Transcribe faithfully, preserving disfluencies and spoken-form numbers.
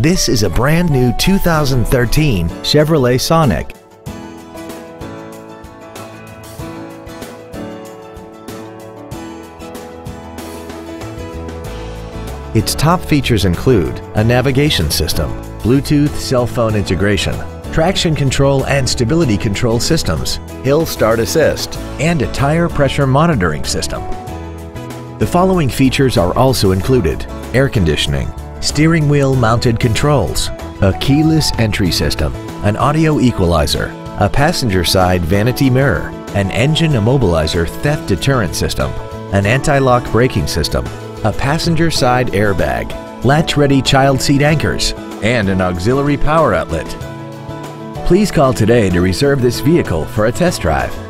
This is a brand new two thousand thirteen Chevrolet Sonic. Its top features include a navigation system, Bluetooth cell phone integration, traction control and stability control systems, hill start assist, and a tire pressure monitoring system. The following features are also included: air conditioning, steering wheel mounted controls, a keyless entry system, an audio equalizer, a passenger side vanity mirror, an engine immobilizer theft deterrent system, an anti-lock braking system, a passenger side airbag, latch-ready child seat anchors, and an auxiliary power outlet. Please call today to reserve this vehicle for a test drive.